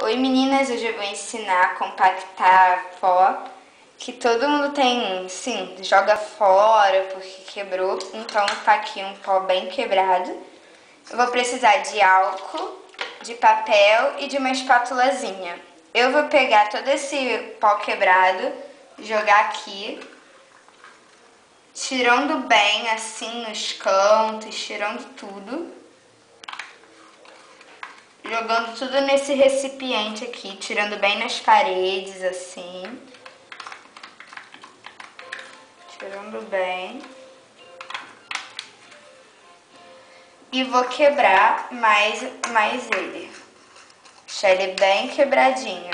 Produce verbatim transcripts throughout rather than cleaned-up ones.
Oi meninas, hoje eu vou ensinar a compactar pó, que todo mundo tem um, sim, joga fora porque quebrou, então tá aqui um pó bem quebrado. Eu vou precisar de álcool, de papel e de uma espátulazinha. Eu vou pegar todo esse pó quebrado, jogar aqui, tirando bem assim nos cantos, tirando tudo. Jogando tudo nesse recipiente aqui, tirando bem nas paredes, assim. Tirando bem. E vou quebrar mais, mais ele. Deixar ele bem quebradinho.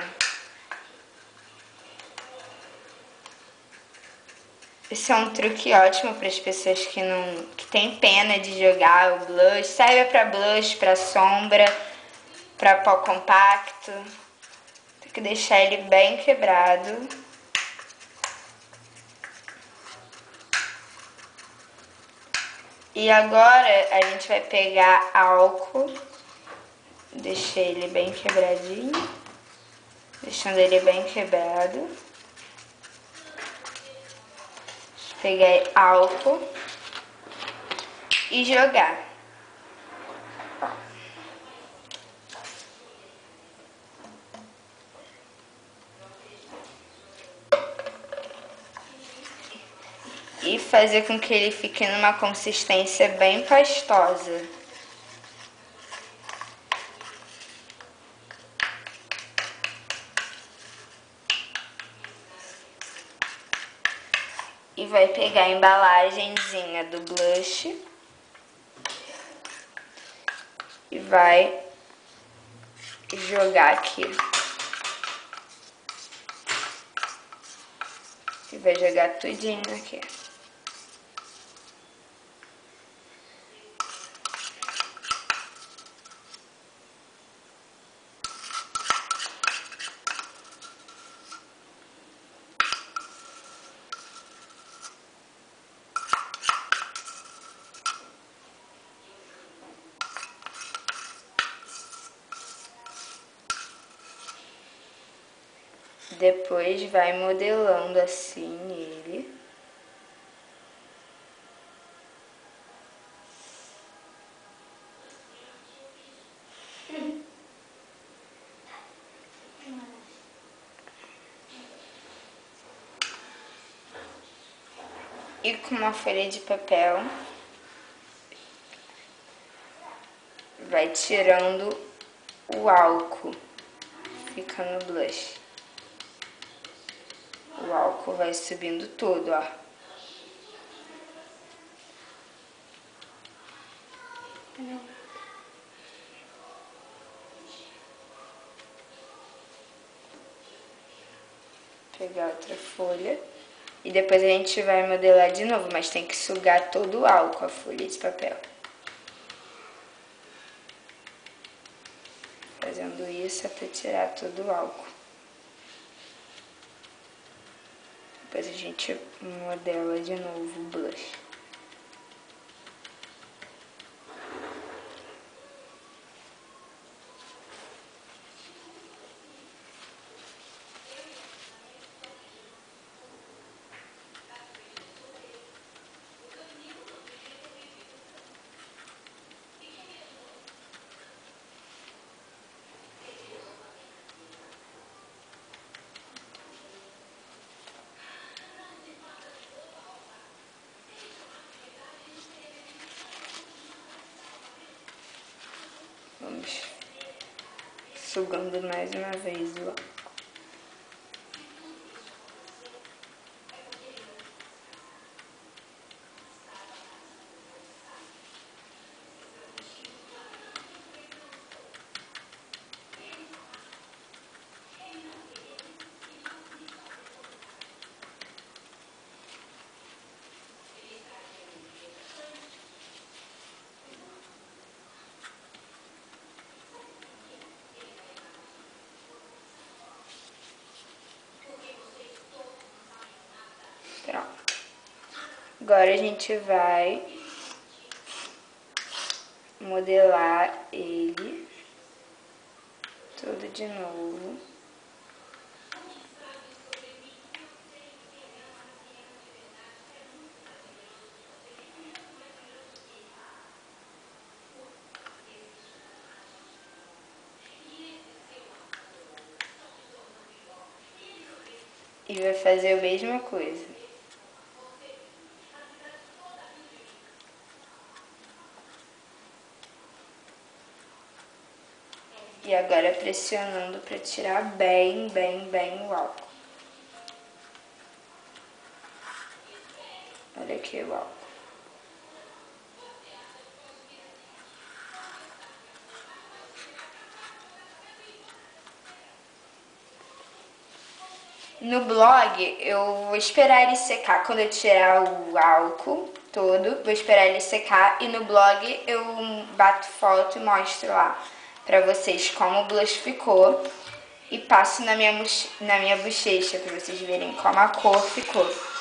Esse é um truque ótimo para as pessoas que não que tem pena de jogar o blush. Serve para blush, para sombra, para pó compacto. Tem que deixar ele bem quebrado. E agora a gente vai pegar álcool. Deixei ele bem quebradinho. Deixando ele bem quebrado. Peguei álcool e jogar. E fazer com que ele fique numa consistência bem pastosa. E vai pegar a embalagenzinha do blush e vai jogar aqui. E vai jogar tudinho aqui. Depois vai modelando assim ele. E com uma folha de papel, vai tirando o álcool, fica no blush. O álcool vai subindo todo, ó. Pegar outra folha. E depois a gente vai modelar de novo, mas tem que sugar todo o álcool, a folha de papel. Fazendo isso até tirar todo o álcool. Depois a gente modela de novo o blush. Sugando mais uma vez o álcool. Agora a gente vai modelar ele tudo de novo. E vai fazer a mesma coisa. E agora pressionando para tirar bem, bem, bem o álcool. Olha aqui o álcool. No blog, eu vou esperar ele secar. Quando eu tirar o álcool todo, vou esperar ele secar. E no blog eu bato foto e mostro lá pra vocês como o blush ficou. E passo na minha, na minha bochecha pra vocês verem como a cor ficou.